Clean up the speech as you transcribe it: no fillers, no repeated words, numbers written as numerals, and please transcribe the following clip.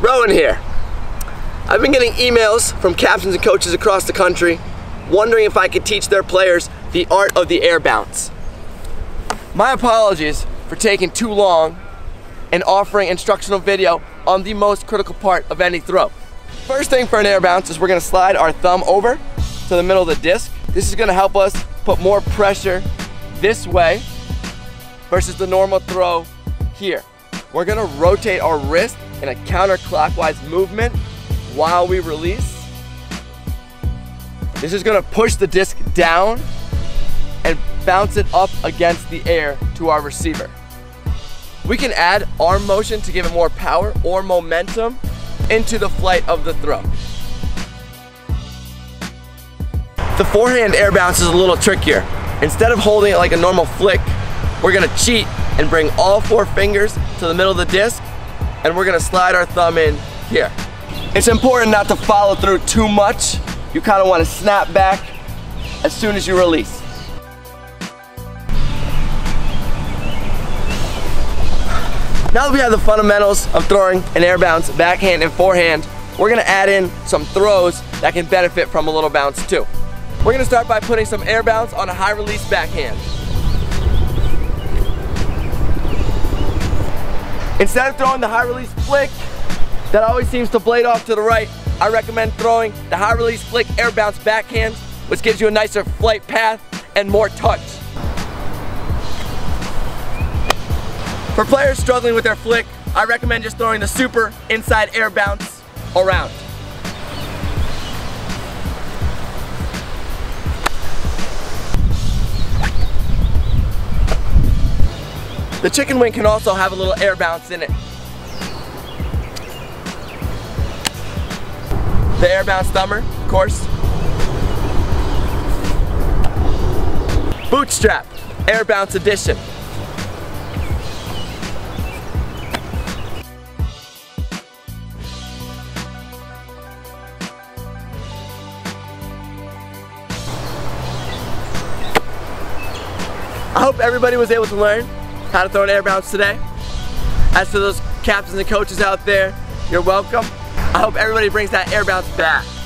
Rowan here. I've been getting emails from captains and coaches across the country wondering if I could teach their players the art of the air bounce. My apologies for taking too long and offering instructional video on the most critical part of any throw. First thing for an air bounce is we're going to slide our thumb over to the middle of the disc. This is going to help us put more pressure this way versus the normal throw here. We're going to rotate our wrist in a counterclockwise movement while we release. This is going to push the disc down and bounce it up against the air to our receiver. We can add arm motion to give it more power or momentum into the flight of the throw. The forehand air bounce is a little trickier. Instead of holding it like a normal flick, we're going to cheat and bring all four fingers to the middle of the disc, and we're going to slide our thumb in here. It's important not to follow through too much. You kind of want to snap back as soon as you release. Now that we have the fundamentals of throwing an air bounce, backhand and forehand, we're going to add in some throws that can benefit from a little bounce too. We're going to start by putting some air bounce on a high release backhand. Instead of throwing the high release flick that always seems to blade off to the right, I recommend throwing the high release flick air bounce backhand, which gives you a nicer flight path and more touch. For players struggling with their flick, I recommend just throwing the super inside air bounce around. The chicken wing can also have a little air bounce in it. The air bounce thumber, of course. Bootstrap, air bounce edition. I hope everybody was able to learn how to throw an air bounce today. As for those captains and coaches out there, you're welcome. I hope everybody brings that air bounce back.